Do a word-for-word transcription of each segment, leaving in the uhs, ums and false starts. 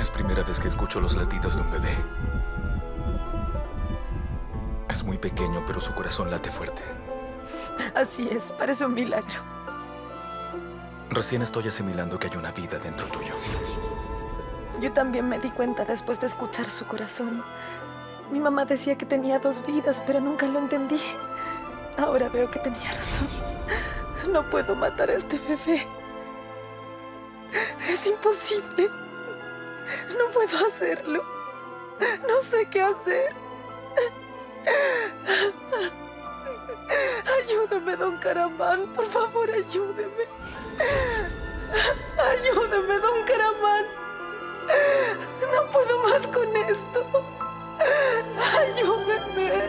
Es primera vez que escucho los latidos de un bebé. Es muy pequeño, pero su corazón late fuerte. Así es, parece un milagro. Recién estoy asimilando que hay una vida dentro tuyo. Yo también me di cuenta después de escuchar su corazón. Mi mamá decía que tenía dos vidas, pero nunca lo entendí. Ahora veo que tenía razón. No puedo matar a este bebé. Es imposible. No puedo hacerlo. No sé qué hacer. Ayúdame, don Kahraman. Por favor, ayúdeme. Ayúdame, don Kahraman. No puedo más con esto. Ayúdeme.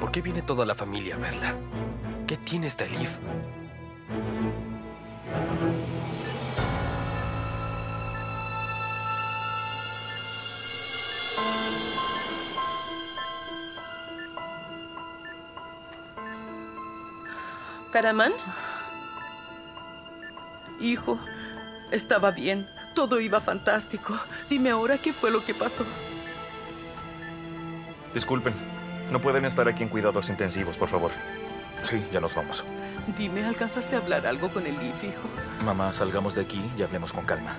¿Por qué viene toda la familia a verla? ¿Qué tiene esta Elif? ¿Kahraman? Hijo, estaba bien. Todo iba fantástico. Dime ahora qué fue lo que pasó. Disculpen. No pueden estar aquí en cuidados intensivos, por favor. Sí, ya nos vamos. Dime, ¿alcanzaste a hablar algo con Elif, hijo? Mamá, salgamos de aquí y hablemos con calma.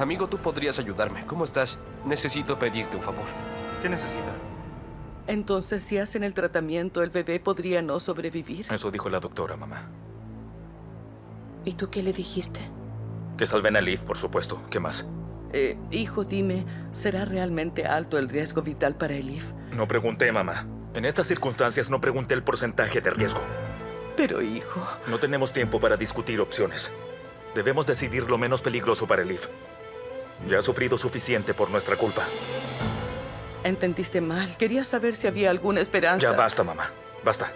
Amigo, tú podrías ayudarme. ¿Cómo estás? Necesito pedirte un favor. ¿Qué necesita? Entonces, si hacen el tratamiento, el bebé podría no sobrevivir. Eso dijo la doctora, mamá. ¿Y tú qué le dijiste? Que salven a Elif, por supuesto. ¿Qué más? Eh, hijo, dime, ¿será realmente alto el riesgo vital para Elif? No pregunté, mamá. En estas circunstancias no pregunté el porcentaje de riesgo. Pero, hijo... No tenemos tiempo para discutir opciones. Debemos decidir lo menos peligroso para Elif. Ya ha sufrido suficiente por nuestra culpa. Entendiste mal. Quería saber si había alguna esperanza. Ya basta, mamá. Basta.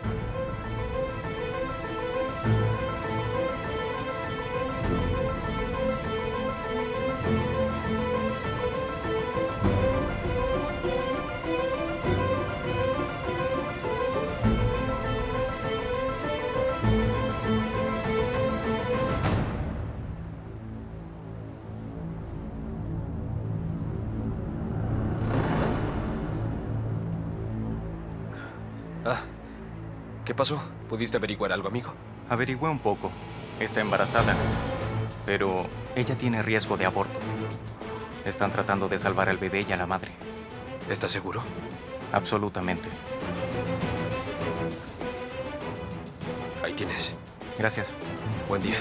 ¿Qué pasó? ¿Pudiste averiguar algo, amigo? Averigüé un poco. Está embarazada, pero ella tiene riesgo de aborto. Están tratando de salvar al bebé y a la madre. ¿Estás seguro? Absolutamente. Ahí tienes. Gracias. Buen día.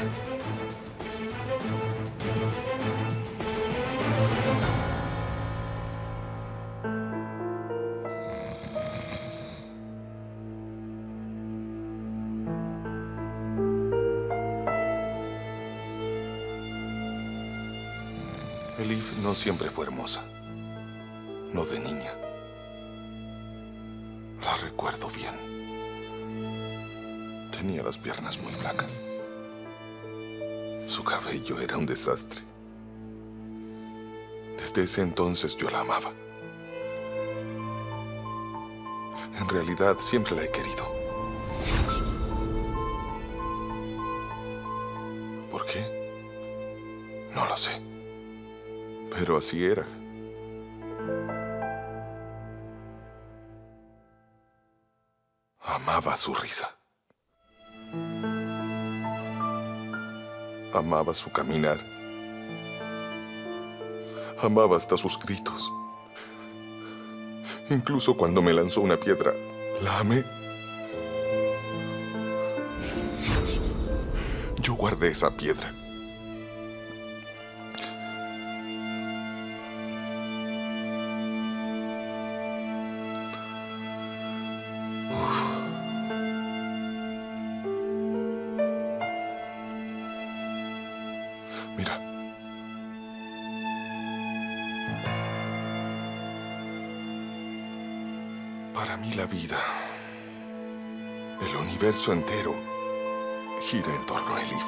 Elif no siempre fue hermosa, no de niña. La recuerdo bien. Tenía las piernas muy flacas. Su cabello era un desastre. Desde ese entonces yo la amaba. En realidad siempre la he querido. ¿Por qué? No lo sé. Pero así era. amaba su risa. Amaba su caminar. Amaba hasta sus gritos. Incluso cuando me lanzó una piedra, la amé. Yo guardé esa piedra. El universo entero gira en torno a Elif.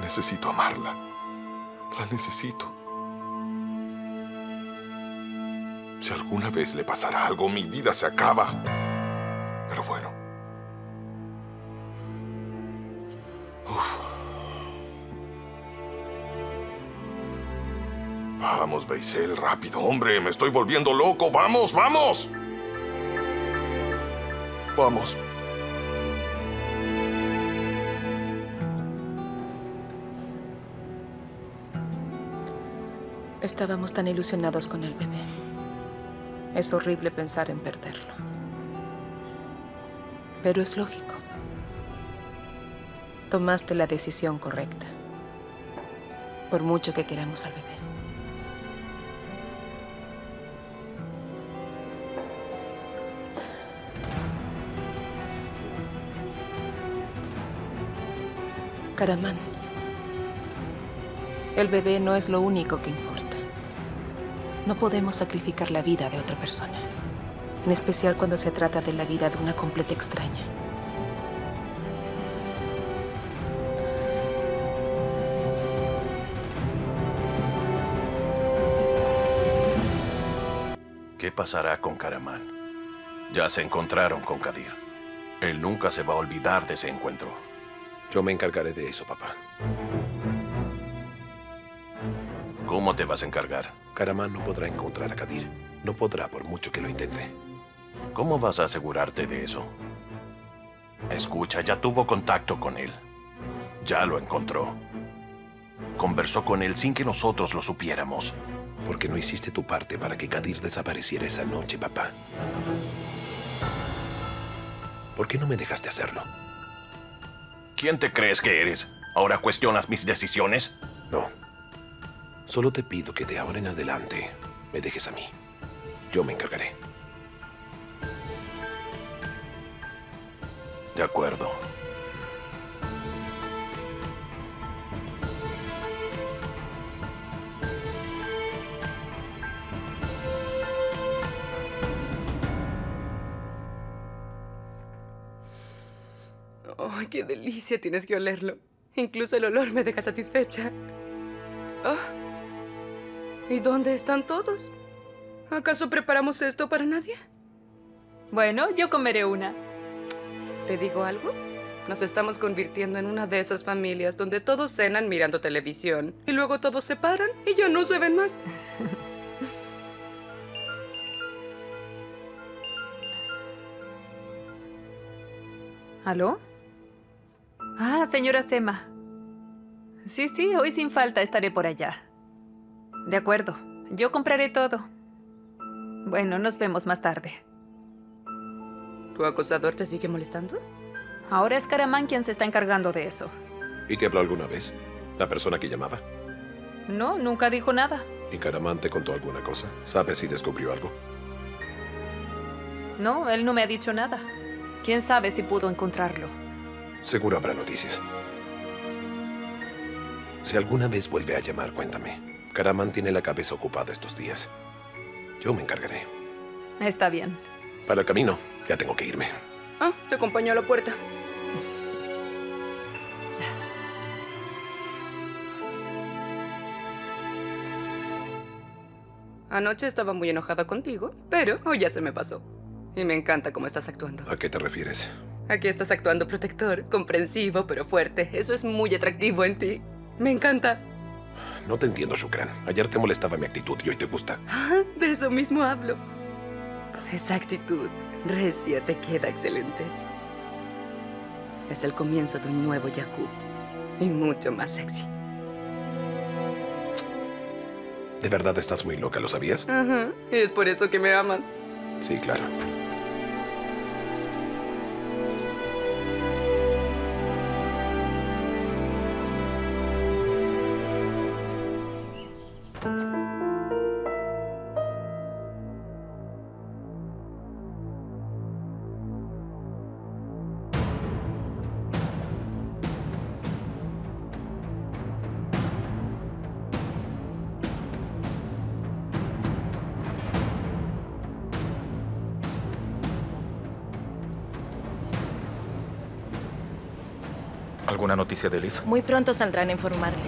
Necesito amarla. La necesito. Si alguna vez le pasará algo, mi vida se acaba. Pero bueno. Uf. Vamos, Aysel, rápido, hombre. Me estoy volviendo loco. ¡Vamos, vamos! Vamos. Estábamos tan ilusionados con el bebé. Es horrible pensar en perderlo. Pero es lógico. Tomaste la decisión correcta. Por mucho que queramos al bebé. Kahraman, el bebé no es lo único que importa. No podemos sacrificar la vida de otra persona, en especial cuando se trata de la vida de una completa extraña. ¿Qué pasará con Kahraman? Ya se encontraron con Kadir. Él nunca se va a olvidar de ese encuentro. Yo me encargaré de eso, papá. ¿Cómo te vas a encargar? Kahraman no podrá encontrar a Kadir. No podrá, por mucho que lo intente. ¿Cómo vas a asegurarte de eso? Escucha, ya tuvo contacto con él. Ya lo encontró. Conversó con él sin que nosotros lo supiéramos. Porque no hiciste tu parte para que Kadir desapareciera esa noche, papá. ¿Por qué no me dejaste hacerlo? ¿Quién te crees que eres? ¿Ahora cuestionas mis decisiones? No. Solo te pido que de ahora en adelante me dejes a mí. Yo me encargaré. De acuerdo. ¡Ay, qué delicia! Tienes que olerlo. Incluso el olor me deja satisfecha. Oh, ¿y dónde están todos? ¿Acaso preparamos esto para nadie? Bueno, yo comeré una. ¿Te digo algo? Nos estamos convirtiendo en una de esas familias donde todos cenan mirando televisión y luego todos se paran y ya no se ven más. ¿Aló? Ah, señora Sema. Sí, sí, hoy sin falta estaré por allá. De acuerdo, yo compraré todo. Bueno, nos vemos más tarde. ¿Tu acosador te sigue molestando? Ahora es Kahraman quien se está encargando de eso. ¿Y te habló alguna vez? ¿La persona que llamaba? No, nunca dijo nada. ¿Y Kahraman te contó alguna cosa? ¿Sabes si descubrió algo? No, él no me ha dicho nada. ¿Quién sabe si pudo encontrarlo? Seguro habrá noticias. Si alguna vez vuelve a llamar, cuéntame. Kahraman tiene la cabeza ocupada estos días. Yo me encargaré. Está bien. Para el camino, ya tengo que irme. Ah, te acompaño a la puerta. Anoche estaba muy enojada contigo, pero hoy ya se me pasó. Y me encanta cómo estás actuando. ¿A qué te refieres? Aquí estás actuando protector, comprensivo, pero fuerte. Eso es muy atractivo en ti. Me encanta. No te entiendo, Şükran. Ayer te molestaba mi actitud y hoy te gusta. Ah, de eso mismo hablo. Esa actitud recia te queda excelente. Es el comienzo de un nuevo Jacob y mucho más sexy. ¿De verdad estás muy loca? ¿Lo sabías? Ajá. Es por eso que me amas. Sí, claro. ¿Alguna noticia de Elif? Muy pronto saldrán a informarles.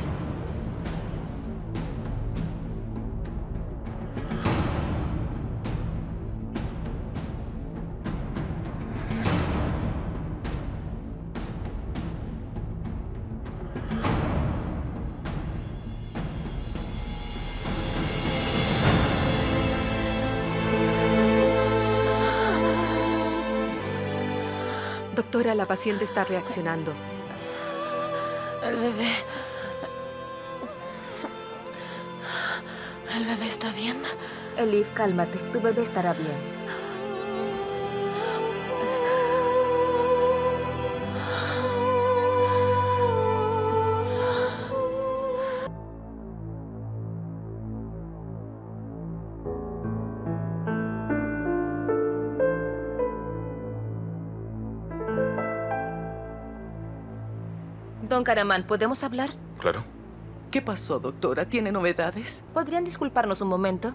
Doctora, la paciente está reaccionando. El bebé... ¿El bebé está bien? Elif, cálmate. Tu bebé estará bien. Don Kahraman, ¿podemos hablar? Claro. ¿Qué pasó, doctora? ¿Tiene novedades? ¿Podrían disculparnos un momento?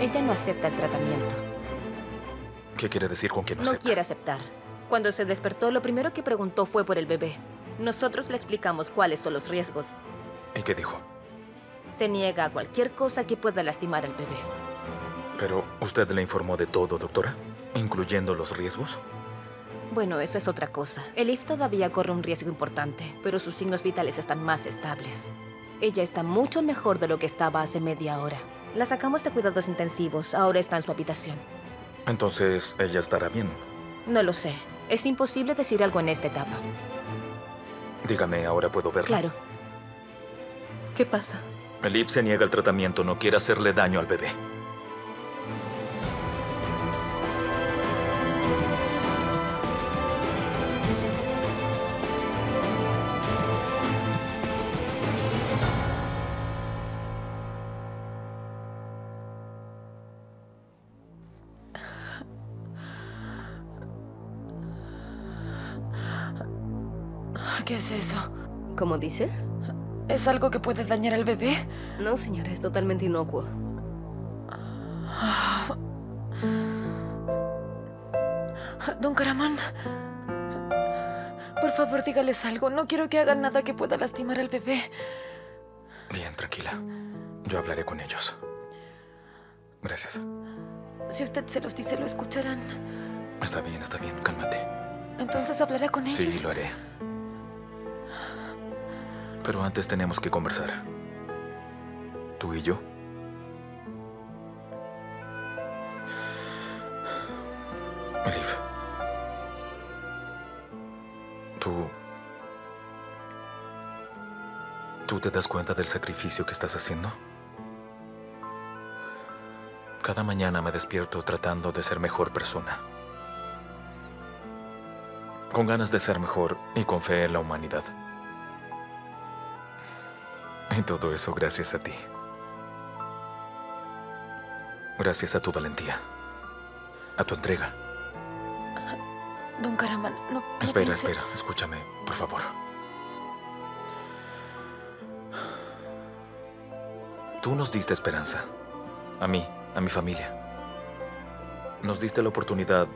Ella no acepta el tratamiento. ¿Qué quiere decir con que no acepta? No quiere aceptar. Cuando se despertó, lo primero que preguntó fue por el bebé. Nosotros le explicamos cuáles son los riesgos. ¿Y qué dijo? Se niega a cualquier cosa que pueda lastimar al bebé. ¿Pero usted le informó de todo, doctora? ¿Incluyendo los riesgos? Bueno, eso es otra cosa. Elif todavía corre un riesgo importante, pero sus signos vitales están más estables. Ella está mucho mejor de lo que estaba hace media hora. La sacamos de cuidados intensivos. Ahora está en su habitación. Entonces, ¿ella estará bien? No lo sé. Es imposible decir algo en esta etapa. Dígame, ¿ahora puedo verla? Claro. ¿Qué pasa? Elif se niega al tratamiento. No quiere hacerle daño al bebé. ¿Qué es eso? ¿Cómo dice? ¿Es algo que puede dañar al bebé? No, señora, es totalmente inocuo. Don Kahraman, por favor, dígales algo. No quiero que hagan nada que pueda lastimar al bebé. Bien, tranquila. Yo hablaré con ellos. Gracias. Si usted se los dice, lo escucharán. Está bien, está bien, cálmate. Entonces hablará con ellos. Sí, lo haré. Pero antes tenemos que conversar. Tú y yo. Elif. Tú... ¿Tú te das cuenta del sacrificio que estás haciendo? Cada mañana me despierto tratando de ser mejor persona. Con ganas de ser mejor y con fe en la humanidad. Y todo eso gracias a ti. Gracias a tu valentía. A tu entrega. Don Kahraman, no... no espera, pensé... espera. Escúchame, por favor. Tú nos diste esperanza. A mí, a mi familia. Nos diste la oportunidad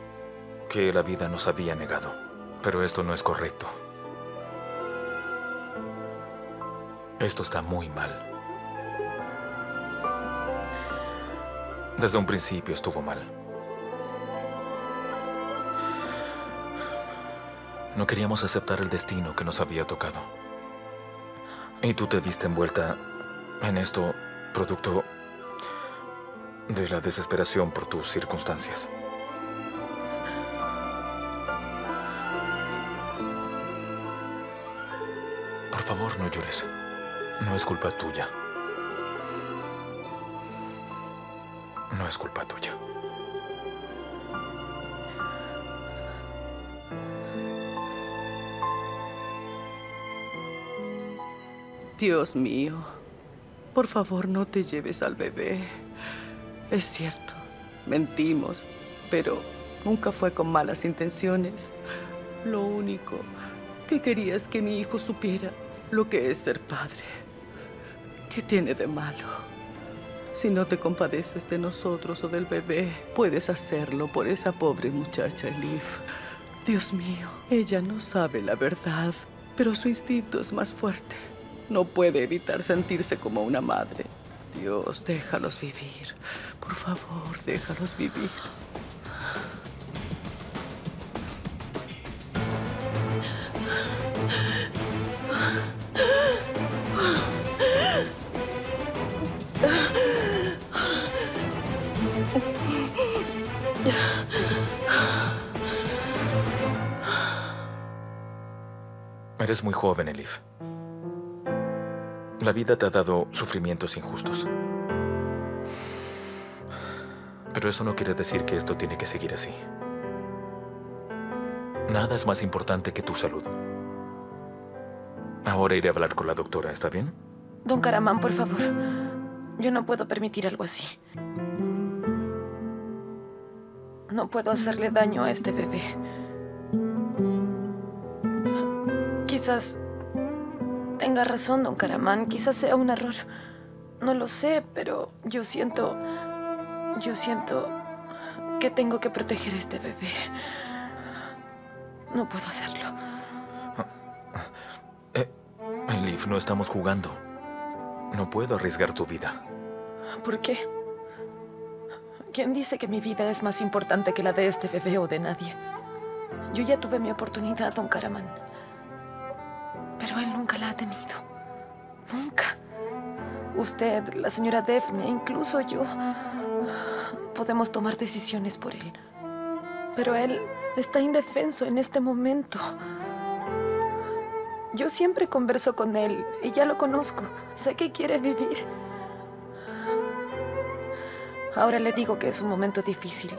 que la vida nos había negado. Pero esto no es correcto. Esto está muy mal. Desde un principio estuvo mal. No queríamos aceptar el destino que nos había tocado. Y tú te viste envuelta en esto, producto de la desesperación por tus circunstancias. Por favor, no llores. No es culpa tuya. No es culpa tuya. Dios mío, por favor no te lleves al bebé. Es cierto, mentimos, pero nunca fue con malas intenciones. Lo único que quería es que mi hijo supiera lo que es ser padre. ¿Qué tiene de malo? Si no te compadeces de nosotros o del bebé, puedes hacerlo por esa pobre muchacha, Elif. Dios mío, ella no sabe la verdad, pero su instinto es más fuerte. No puede evitar sentirse como una madre. Dios, déjalos vivir. Por favor, déjalos vivir. Eres muy joven, Elif. La vida te ha dado sufrimientos injustos. Pero eso no quiere decir que esto tiene que seguir así. Nada es más importante que tu salud. Ahora iré a hablar con la doctora, ¿está bien? Don Kahraman, por favor. Yo no puedo permitir algo así. No puedo hacerle daño a este bebé. Quizás tenga razón, don Kahraman. Quizás sea un error. No lo sé, pero yo siento... Yo siento que tengo que proteger a este bebé. No puedo hacerlo. Eh, Elif, no estamos jugando. No puedo arriesgar tu vida. ¿Por qué? ¿Quién dice que mi vida es más importante que la de este bebé o de nadie? Yo ya tuve mi oportunidad, don Kahraman. Pero él nunca la ha tenido. Nunca. Usted, la señora Defne, incluso yo, podemos tomar decisiones por él. Pero él está indefenso en este momento. Yo siempre converso con él y ya lo conozco. Sé que quiere vivir. Ahora le digo que es un momento difícil,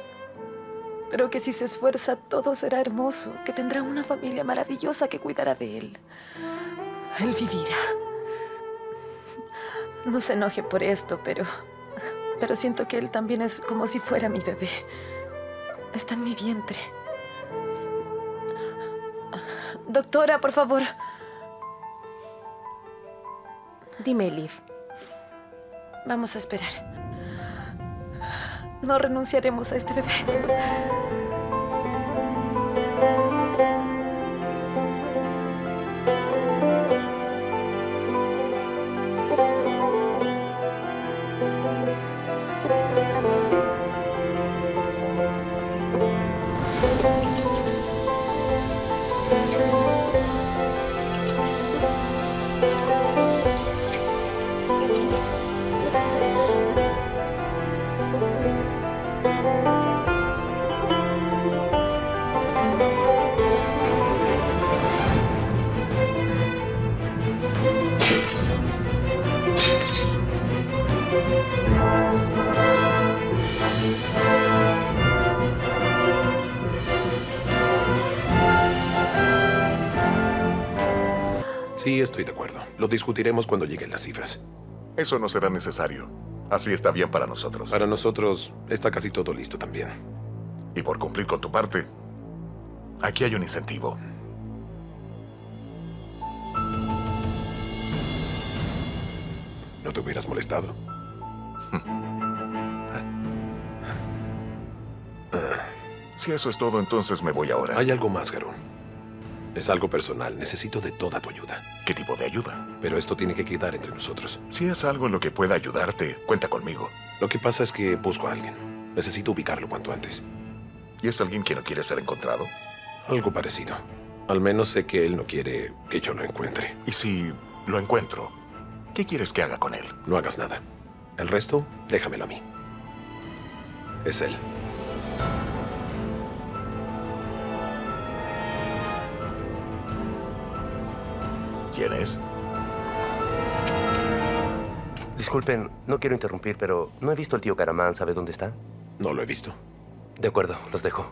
pero que si se esfuerza, todo será hermoso, que tendrá una familia maravillosa que cuidará de él. Él vivirá. No se enoje por esto, pero... Pero siento que él también es como si fuera mi bebé. Está en mi vientre. Doctora, por favor. Dime, Elif. Vamos a esperar. No renunciaremos a este bebé. Sí, estoy de acuerdo. Lo discutiremos cuando lleguen las cifras. Eso no será necesario. Así está bien para nosotros. Para nosotros está casi todo listo también. Y por cumplir con tu parte, aquí hay un incentivo. ¿No te hubieras molestado? Si eso es todo, entonces me voy ahora. Hay algo más, Gerón. Es algo personal. Necesito de toda tu ayuda. ¿Qué tipo de ayuda? Pero esto tiene que quedar entre nosotros. Si es algo en lo que pueda ayudarte, cuenta conmigo. Lo que pasa es que busco a alguien. Necesito ubicarlo cuanto antes. ¿Y es alguien que no quiere ser encontrado? Algo parecido. Al menos sé que él no quiere que yo lo encuentre. ¿Y si lo encuentro? ¿Qué quieres que haga con él? No hagas nada. El resto, déjamelo a mí. Es él. ¿Quién es? Disculpen, no quiero interrumpir, pero ¿no he visto al tío Kahraman? ¿Sabe dónde está? No lo he visto. De acuerdo, los dejo.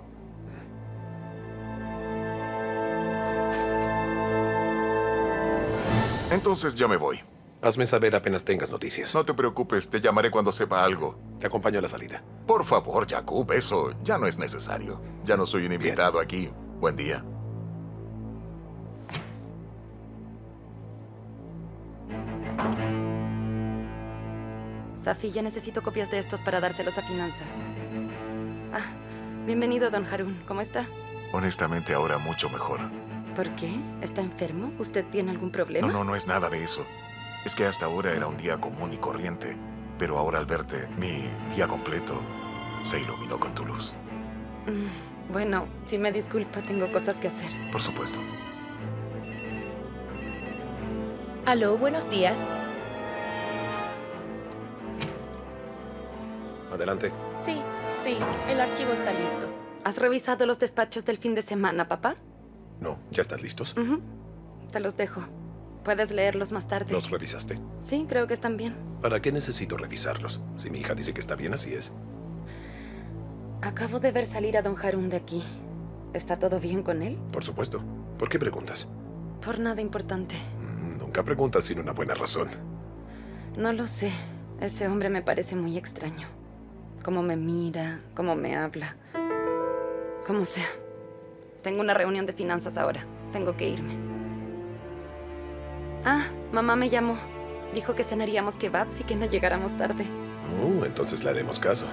Entonces ya me voy. Hazme saber apenas tengas noticias. No te preocupes, te llamaré cuando sepa algo. Te acompaño a la salida. Por favor, Jacob, eso ya no es necesario. Ya no soy un invitado aquí. Buen día. Safi, ya necesito copias de estos para dárselos a finanzas. Ah, bienvenido, don Harun. ¿Cómo está? Honestamente, ahora mucho mejor. ¿Por qué? ¿Está enfermo? ¿Usted tiene algún problema? No, no, no es nada de eso. Es que hasta ahora era un día común y corriente, pero ahora al verte, mi día completo se iluminó con tu luz. Mm, bueno, si me disculpa, tengo cosas que hacer. Por supuesto. Aló, buenos días. Adelante. Sí, sí, el archivo está listo. ¿Has revisado los despachos del fin de semana, papá? No, ¿ya están listos? Uh-huh. Te los dejo. Puedes leerlos más tarde. ¿Los revisaste? Sí, creo que están bien. ¿Para qué necesito revisarlos? Si mi hija dice que está bien, así es. Acabo de ver salir a don Harun de aquí. ¿Está todo bien con él? Por supuesto. ¿Por qué preguntas? Por nada importante. Mm, nunca preguntas sin una buena razón. No lo sé. Ese hombre me parece muy extraño. Cómo me mira, cómo me habla. Como sea. Tengo una reunión de finanzas ahora. Tengo que irme. Ah, mamá me llamó. Dijo que cenaríamos kebabs y que no llegáramos tarde. Oh, entonces le haremos caso.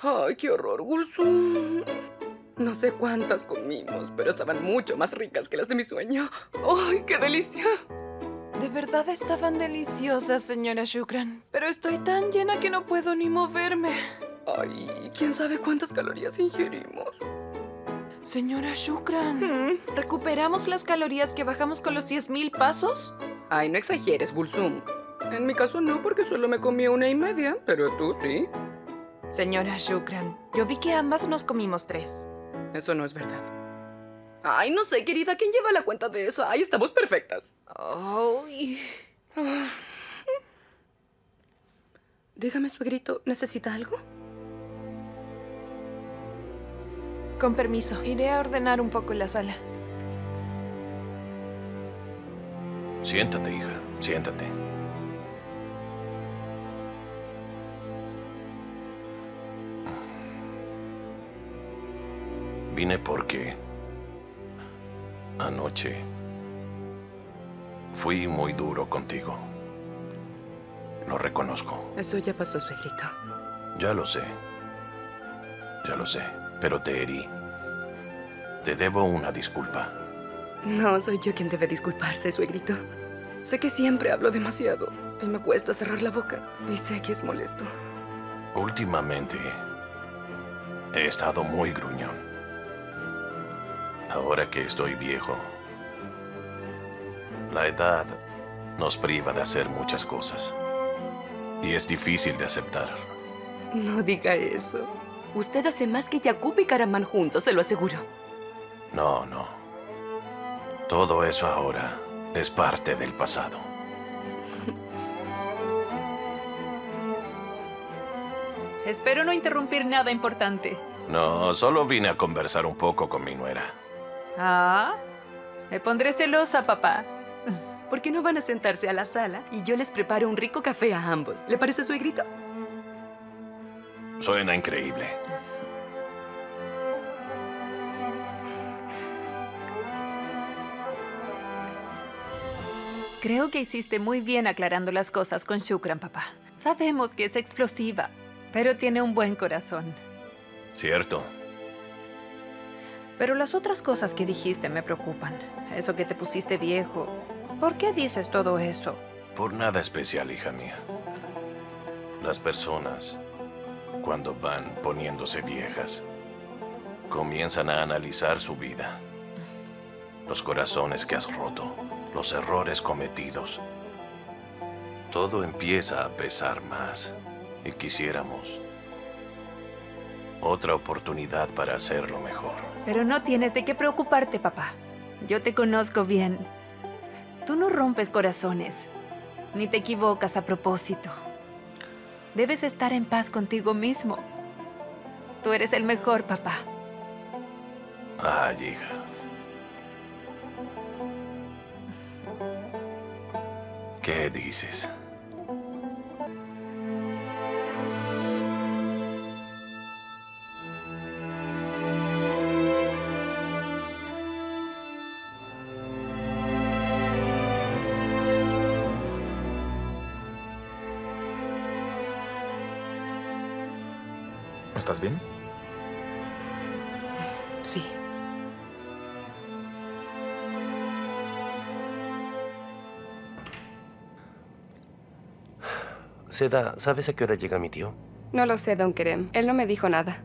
¡Ay, qué horror, Gulso! No sé cuántas comimos, pero estaban mucho más ricas que las de mi sueño. ¡Ay, qué delicia! De verdad estaban deliciosas, señora Şükran. Pero estoy tan llena que no puedo ni moverme. Ay, quién sabe cuántas calorías ingerimos. Señora Şükran, ¿Mm? ¿recuperamos las calorías que bajamos con los diez mil pasos? Ay, no exageres, Bulsum. En mi caso no, porque solo me comí una y media, pero tú sí. Señora Şükran, yo vi que ambas nos comimos tres. Eso no es verdad. Ay, no sé, querida. ¿Quién lleva la cuenta de eso? Ay, estamos perfectas. Ay. Dígame, suegrito, ¿necesita algo? Con permiso. Iré a ordenar un poco la sala. Siéntate, hija. Siéntate. Vine porque anoche fui muy duro contigo. Lo reconozco. Eso ya pasó, suegrito. Ya lo sé. Ya lo sé. Pero te herí. Te debo una disculpa. No, soy yo quien debe disculparse, suegrito. Sé que siempre hablo demasiado y me cuesta cerrar la boca. Y sé que es molesto. Últimamente he estado muy gruñón. Ahora que estoy viejo, la edad nos priva de hacer muchas cosas. Y es difícil de aceptar. No diga eso. Usted hace más que Yakup y Kahraman juntos, se lo aseguro. No, no. Todo eso ahora es parte del pasado. Espero no interrumpir nada importante. No, solo vine a conversar un poco con mi nuera. Ah, me pondré celosa, papá. ¿Por qué no van a sentarse a la sala y yo les preparo un rico café a ambos? ¿Le parece, suegrito? Suena increíble. Creo que hiciste muy bien aclarando las cosas con Şükran, papá. Sabemos que es explosiva, pero tiene un buen corazón. Cierto. Pero las otras cosas que dijiste me preocupan. Eso que te pusiste viejo. ¿Por qué dices todo eso? Por nada especial, hija mía. Las personas, cuando van poniéndose viejas, comienzan a analizar su vida. Los corazones que has roto, los errores cometidos. Todo empieza a pesar más. Y quisiéramos otra oportunidad para hacerlo mejor. Pero no tienes de qué preocuparte, papá. Yo te conozco bien. Tú no rompes corazones, ni te equivocas a propósito. Debes estar en paz contigo mismo. Tú eres el mejor, papá. Ay, hija. ¿Qué dices? ¿Estás bien? Sí. Seda, ¿sabes a qué hora llega mi tío? No lo sé, don Kerem. Él no me dijo nada.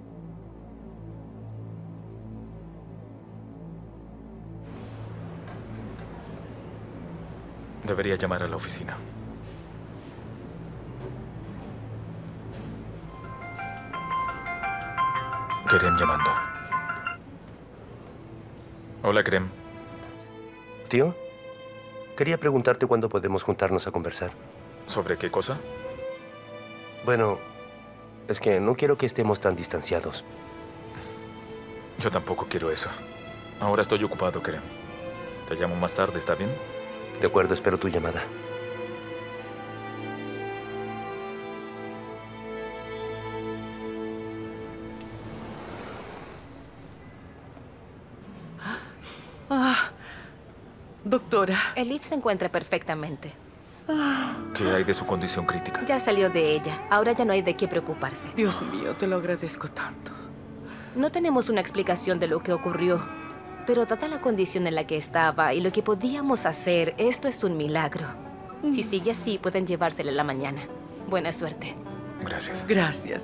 Debería llamar a la oficina. Kerem llamando. Hola, Kerem. Tío, quería preguntarte cuándo podemos juntarnos a conversar. ¿Sobre qué cosa? Bueno, es que no quiero que estemos tan distanciados. Yo tampoco quiero eso. Ahora estoy ocupado, Kerem. Te llamo más tarde, ¿está bien? De acuerdo, espero tu llamada. Ah, doctora. Elif se encuentra perfectamente. ¿Qué hay de su condición crítica? Ya salió de ella. Ahora ya no hay de qué preocuparse. Dios mío, te lo agradezco tanto. No tenemos una explicación de lo que ocurrió, pero dada la condición en la que estaba y lo que podíamos hacer, esto es un milagro. Mm. Si sigue así, pueden llevársela a la mañana. Buena suerte. Gracias. Gracias.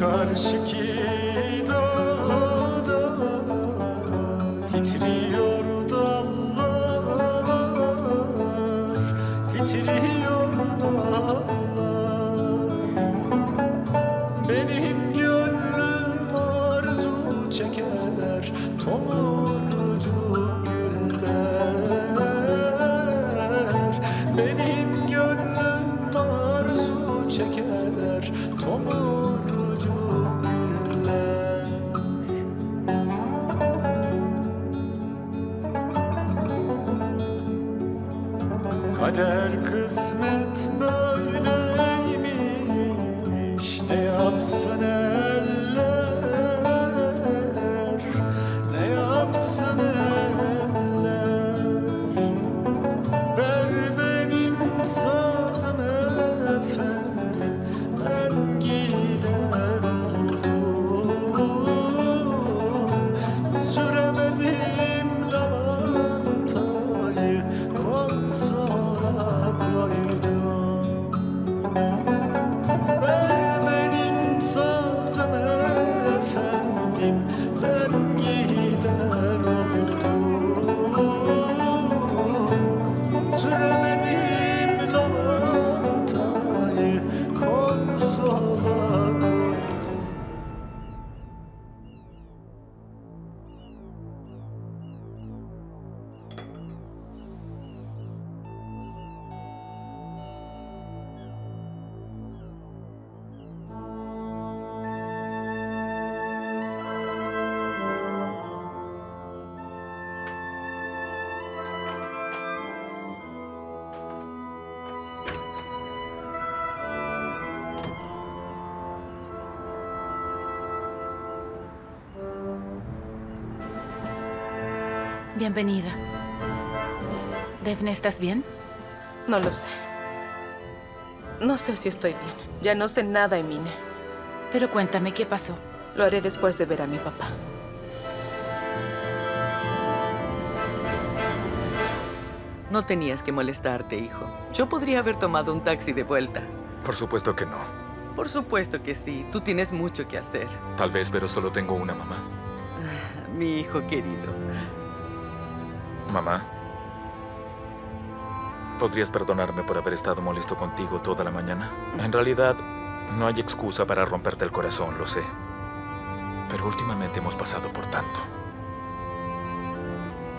Karşıki dağda titriyor dallar, titriyor dallar. Benim gönlüm arzu çeker, tomurcuk güller. Benim gönlüm arzu çeker, tomurcuk. Kader kısmet böyleymiş, ne yapsın eller, ne yapsın eller. Ben benim sazım efendim, ben gider buldum. Süremedim lavantayı, konsa. Ben benim sazım efendim, ben gider oldum. Süremedim lavantayı, konsola koydum. Bienvenida. Defne, ¿estás bien? No lo sé. No sé si estoy bien. Ya no sé nada, Emine. Pero cuéntame, ¿qué pasó? Lo haré después de ver a mi papá. No tenías que molestarte, hijo. Yo podría haber tomado un taxi de vuelta. Por supuesto que no. Por supuesto que sí. Tú tienes mucho que hacer. Tal vez, pero solo tengo una mamá. Ah, mi hijo querido. Mamá, ¿podrías perdonarme por haber estado molesto contigo toda la mañana? En realidad, no hay excusa para romperte el corazón, lo sé. Pero últimamente hemos pasado por tanto.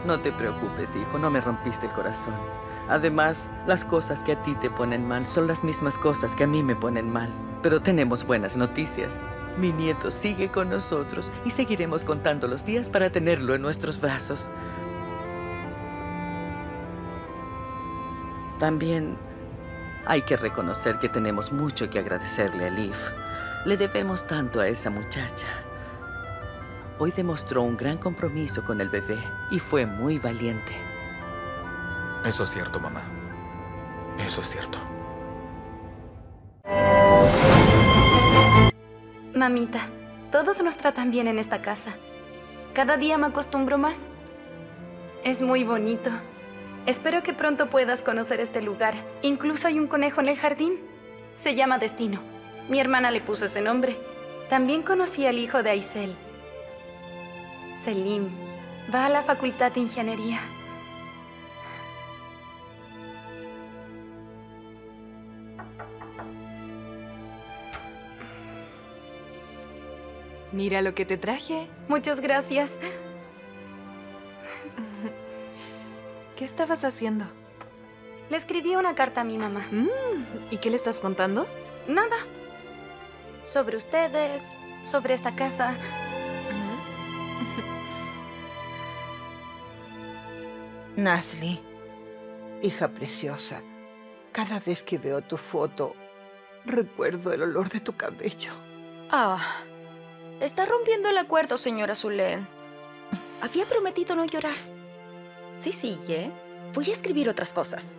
No te preocupes, hijo. No me rompiste el corazón. Además, las cosas que a ti te ponen mal son las mismas cosas que a mí me ponen mal. Pero tenemos buenas noticias. Mi nieto sigue con nosotros y seguiremos contando los días para tenerlo en nuestros brazos. También hay que reconocer que tenemos mucho que agradecerle a Elif. Le debemos tanto a esa muchacha. Hoy demostró un gran compromiso con el bebé y fue muy valiente. Eso es cierto, mamá. Eso es cierto. Mamita, todos nos tratan bien en esta casa. Cada día me acostumbro más. Es muy bonito. Espero que pronto puedas conocer este lugar. Incluso hay un conejo en el jardín. Se llama Destino. Mi hermana le puso ese nombre. También conocí al hijo de Aysel. Selim va a la Facultad de Ingeniería. Mira lo que te traje. Muchas gracias. ¿Qué estabas haciendo? Le escribí una carta a mi mamá. Mm, ¿Y qué le estás contando? Nada. Sobre ustedes, sobre esta casa. Nasli, hija preciosa, cada vez que veo tu foto, recuerdo el olor de tu cabello. Ah, está rompiendo el acuerdo, señora Zulén. Había prometido no llorar. Sí, sigue. Voy a escribir otras cosas.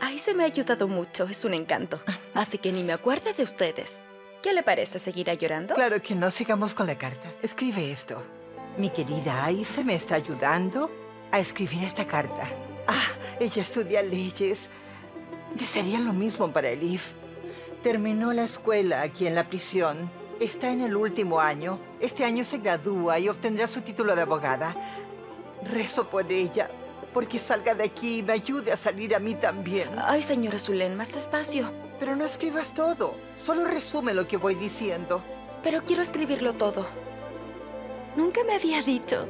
Ahí se me ha ayudado mucho, es un encanto. Así que ni me acuerdo de ustedes. ¿Qué le parece? ¿Seguirá llorando? Claro que no, sigamos con la carta. Escribe esto. Mi querida Ayse me está ayudando a escribir esta carta. Ah, ella estudia leyes. Desearía lo mismo para Elif. Terminó la escuela aquí en la prisión. Está en el último año. Este año se gradúa y obtendrá su título de abogada. Rezo por ella, porque salga de aquí y me ayude a salir a mí también. Ay, señora Zulén, más despacio. Pero no escribas todo. Solo resume lo que voy diciendo. Pero quiero escribirlo todo. Nunca me había dicho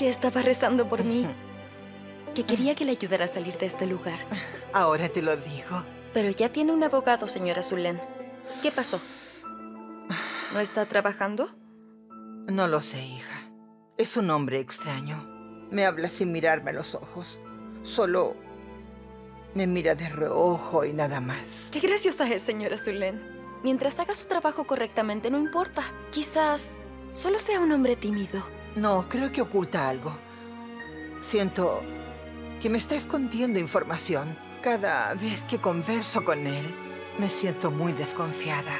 que estaba rezando por mí, que quería que le ayudara a salir de este lugar. Ahora te lo digo. Pero ya tiene un abogado, señora Zulén. ¿Qué pasó? ¿No está trabajando? No lo sé, hija. Es un hombre extraño. Me habla sin mirarme a los ojos. Solo me mira de reojo y nada más. Qué graciosa es, señora Zulén. Mientras haga su trabajo correctamente, no importa. Quizás solo sea un hombre tímido. No, creo que oculta algo. Siento que me está escondiendo información. Cada vez que converso con él, me siento muy desconfiada.